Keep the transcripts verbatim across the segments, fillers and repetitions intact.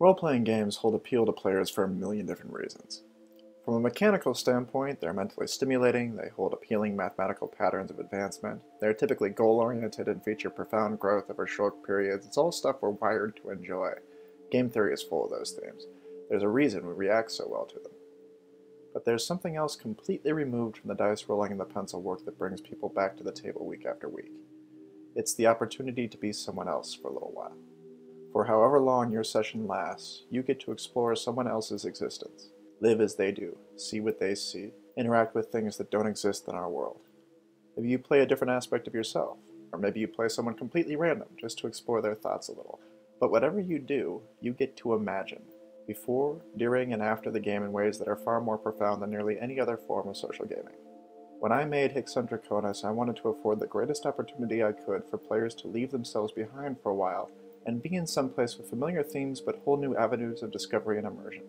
Role-playing games hold appeal to players for a million different reasons. From a mechanical standpoint, they're mentally stimulating, they hold appealing mathematical patterns of advancement, they're typically goal-oriented and feature profound growth over short periods. It's all stuff we're wired to enjoy. Game theory is full of those themes. There's a reason we react so well to them. But there's something else completely removed from the dice rolling and the pencil work that brings people back to the table week after week. It's the opportunity to be someone else for a little while. For however long your session lasts, you get to explore someone else's existence, live as they do, see what they see, interact with things that don't exist in our world. Maybe you play a different aspect of yourself, or maybe you play someone completely random just to explore their thoughts a little. But whatever you do, you get to imagine, before, during, and after the game in ways that are far more profound than nearly any other form of social gaming. When I made H C Dracones, I wanted to afford the greatest opportunity I could for players to leave themselves behind for a while and be in some place with familiar themes but whole new avenues of discovery and immersion.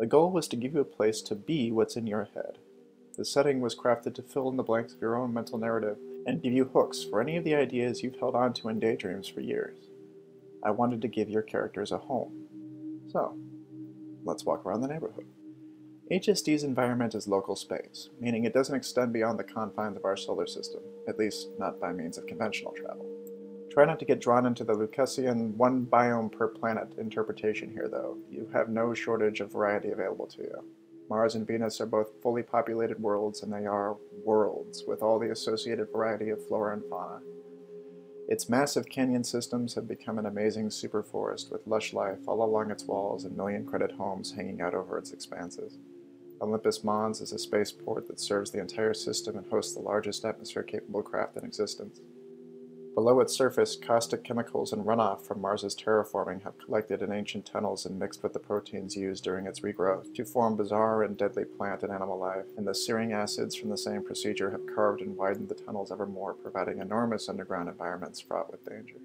The goal was to give you a place to be what's in your head. The setting was crafted to fill in the blanks of your own mental narrative and give you hooks for any of the ideas you've held on to in daydreams for years. I wanted to give your characters a home. So, let's walk around the neighborhood. H S D's environment is local space, meaning it doesn't extend beyond the confines of our solar system, at least not by means of conventional travel. Try not to get drawn into the Lucasian one biome per planet interpretation here, though. You have no shortage of variety available to you. Mars and Venus are both fully populated worlds, and they are worlds, with all the associated variety of flora and fauna. Its massive canyon systems have become an amazing superforest with lush life all along its walls and million-credit homes hanging out over its expanses. Olympus Mons is a spaceport that serves the entire system and hosts the largest atmosphere-capable craft in existence. Below its surface, caustic chemicals and runoff from Mars's terraforming have collected in ancient tunnels and mixed with the proteins used during its regrowth to form bizarre and deadly plant and animal life, and the searing acids from the same procedure have carved and widened the tunnels ever more, providing enormous underground environments fraught with danger.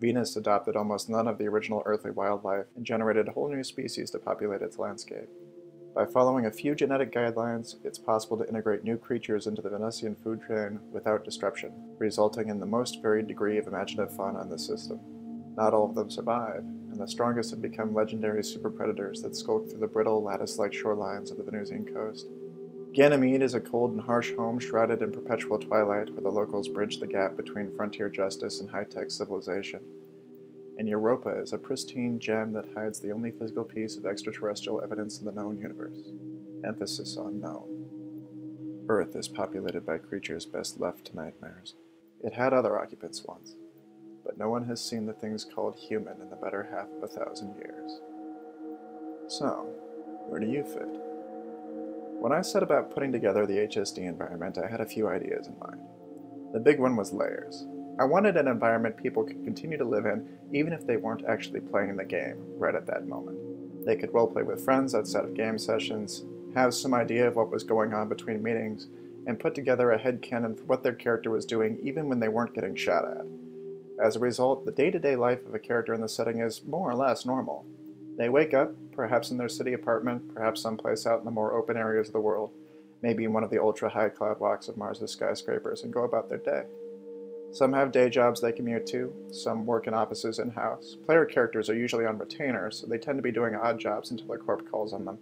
Venus adopted almost none of the original earthly wildlife and generated whole new species to populate its landscape. By following a few genetic guidelines, it's possible to integrate new creatures into the Venusian food chain without disruption, resulting in the most varied degree of imaginative fauna in the system. Not all of them survive, and the strongest have become legendary superpredators that skulk through the brittle, lattice-like shorelines of the Venusian coast. Ganymede is a cold and harsh home shrouded in perpetual twilight where the locals bridge the gap between frontier justice and high-tech civilization. And Europa is a pristine gem that hides the only physical piece of extraterrestrial evidence in the known universe. Emphasis on known. Earth is populated by creatures best left to nightmares. It had other occupants once, but no one has seen the things called human in the better half of a thousand years. So, where do you fit? When I set about putting together the H S D environment, I had a few ideas in mind. The big one was layers. I wanted an environment people could continue to live in even if they weren't actually playing the game right at that moment. They could roleplay with friends outside of game sessions, have some idea of what was going on between meetings, and put together a headcanon for what their character was doing even when they weren't getting shot at. As a result, the day-to-day life of a character in the setting is more or less normal. They wake up, perhaps in their city apartment, perhaps someplace out in the more open areas of the world, maybe in one of the ultra-high cloud walks of Mars's skyscrapers, and go about their day. Some have day jobs they commute to, some work in offices in-house. Player characters are usually on retainer, so they tend to be doing odd jobs until their corp calls on them.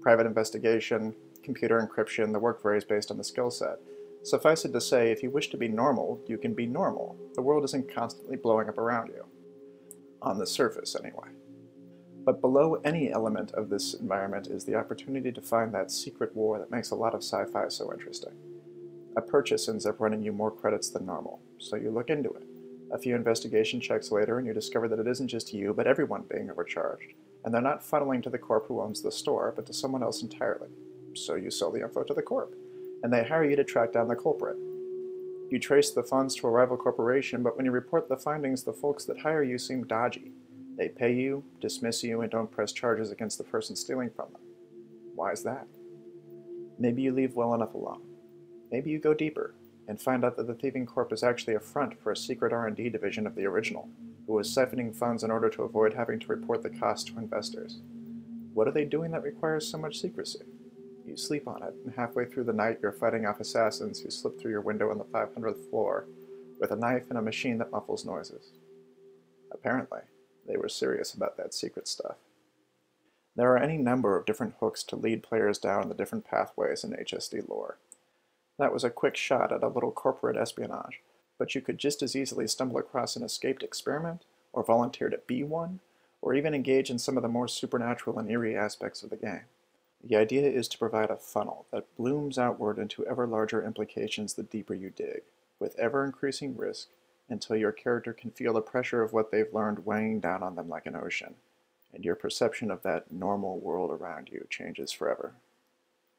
Private investigation, computer encryption, the work varies based on the skill set. Suffice it to say, if you wish to be normal, you can be normal. The world isn't constantly blowing up around you. On the surface, anyway. But below any element of this environment is the opportunity to find that secret war that makes a lot of sci-fi so interesting. A purchase ends up running you more credits than normal, so you look into it. A few investigation checks later and you discover that it isn't just you, but everyone being overcharged, and they're not funneling to the corp who owns the store, but to someone else entirely. So you sell the info to the corp, and they hire you to track down the culprit. You trace the funds to a rival corporation, but when you report the findings, the folks that hire you seem dodgy. They pay you, dismiss you, and don't press charges against the person stealing from them. Why is that? Maybe you leave well enough alone. Maybe you go deeper and find out that the thieving corp is actually a front for a secret R and D division of the original, who is siphoning funds in order to avoid having to report the cost to investors. What are they doing that requires so much secrecy? You sleep on it, and halfway through the night you're fighting off assassins who slip through your window on the five hundredth floor with a knife and a machine that muffles noises. Apparently, they were serious about that secret stuff. There are any number of different hooks to lead players down the different pathways in H S D lore. That was a quick shot at a little corporate espionage, but you could just as easily stumble across an escaped experiment, or volunteer to be one, or even engage in some of the more supernatural and eerie aspects of the game. The idea is to provide a funnel that blooms outward into ever larger implications the deeper you dig, with ever-increasing risk, until your character can feel the pressure of what they've learned weighing down on them like an ocean, and your perception of that normal world around you changes forever.